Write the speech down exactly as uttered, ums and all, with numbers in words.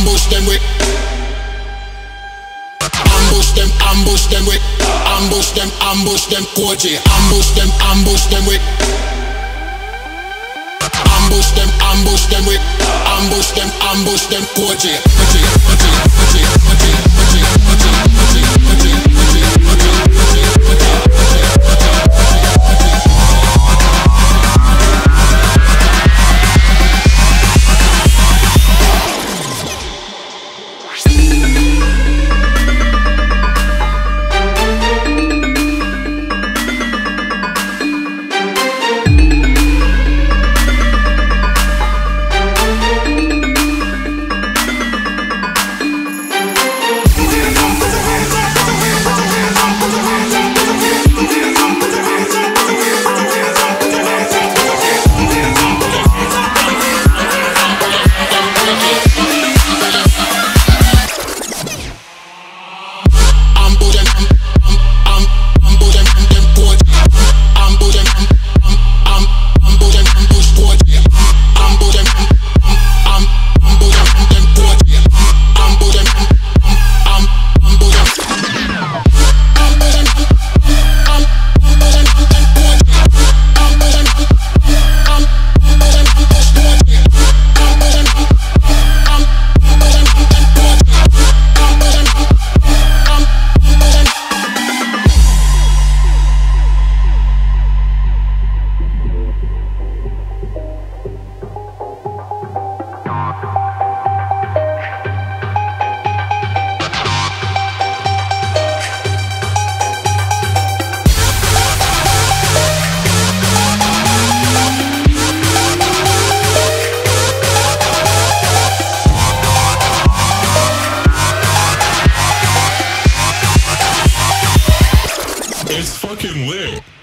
ambush them with ambush them, ambush them with ambush them, ambush them, Koji, ambush them, ambush them with ambush them, ambush them with ambush them, ambush them, Koji, Koji, Koji, Koji, Koji, Koji, Koji, Koji, Koji, Koji, Koji, Koji, fucking lit.